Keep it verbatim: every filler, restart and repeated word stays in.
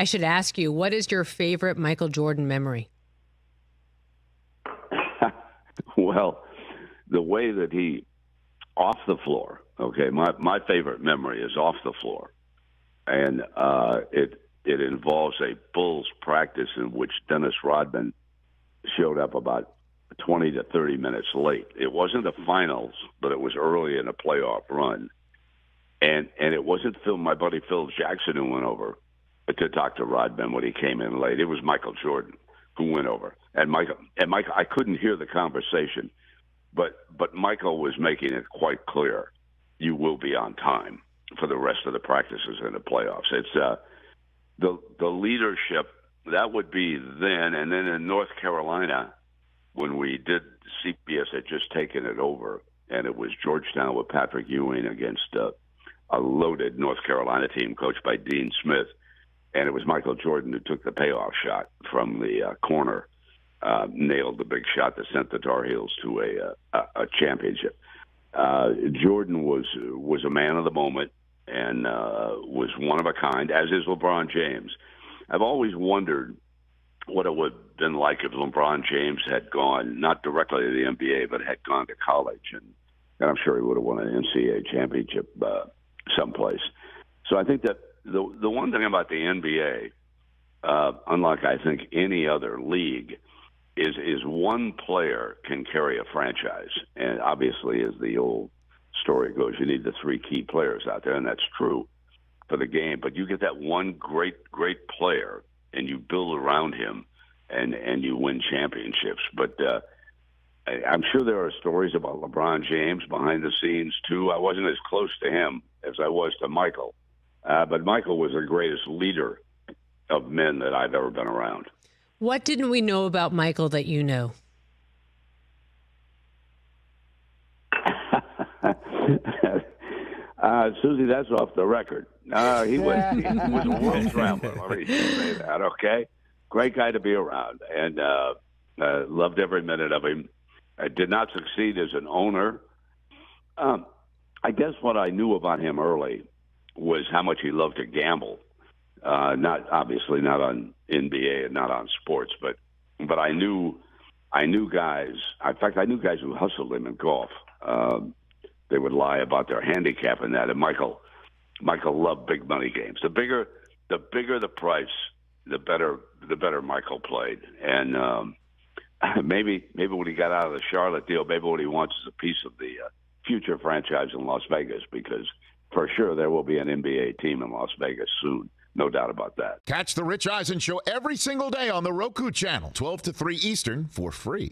I should ask you, what is your favorite Michael Jordan memory? Well, the way that he, off the floor, okay, my, my favorite memory is off the floor. And uh, it it involves a Bulls practice in which Dennis Rodman showed up about twenty to thirty minutes late. It wasn't the finals, but it was early in a playoff run. And and it wasn't Phil, my buddy Phil Jackson who went over to talk to Rodman when he came in late. It was Michael Jordan who went over. And Michael, and Michael, I couldn't hear the conversation, but but Michael was making it quite clear, you will be on time for the rest of the practices and the playoffs. It's uh, the the leadership, that would be then, and then in North Carolina, when we did, C B S had just taken it over, and it was Georgetown with Patrick Ewing against uh, a loaded North Carolina team coached by Dean Smith, and it was Michael Jordan who took the payoff shot from the uh, corner, uh, nailed the big shot that sent the Tar Heels to a, uh, a championship. Uh, Jordan was was a man of the moment and uh, was one of a kind, as is LeBron James. I've always wondered what it would have been like if LeBron James had gone, not directly to the N B A, but had gone to college. And, and I'm sure he would have won an N C A A championship uh, someplace. So I think that the the one thing about the N B A, uh, unlike I think any other league, is is one player can carry a franchise. And obviously, as the old story goes, you need the three key players out there, and that's true for the game. But you get that one great, great player, and you build around him, and, and you win championships. But uh, I, I'm sure there are stories about LeBron James behind the scenes, too. I wasn't as close to him as I was to Michael. Uh, but Michael was the greatest leader of men that I've ever been around. What didn't we know about Michael that you know? Uh, Susie, that's off the record. Uh, he, was, he was a world traveler. Let me say that, okay? Great guy to be around, and uh, uh, loved every minute of him. I did not succeed as an owner. Um, I guess what I knew about him early was how much he loved to gamble. Uh, not obviously not on N B A and not on sports, but but I knew I knew guys. In fact, I knew guys who hustled him in golf. Um, They would lie about their handicap in that. And Michael, Michael loved big money games. The bigger, the bigger the price, the better, the better Michael played. And um, maybe, maybe when he got out of the Charlotte deal, maybe what he wants is a piece of the uh, future franchise in Las Vegas, because for sure there will be an N B A team in Las Vegas soon. No doubt about that. Catch the Rich Eisen Show every single day on the Roku Channel, twelve to three Eastern, for free.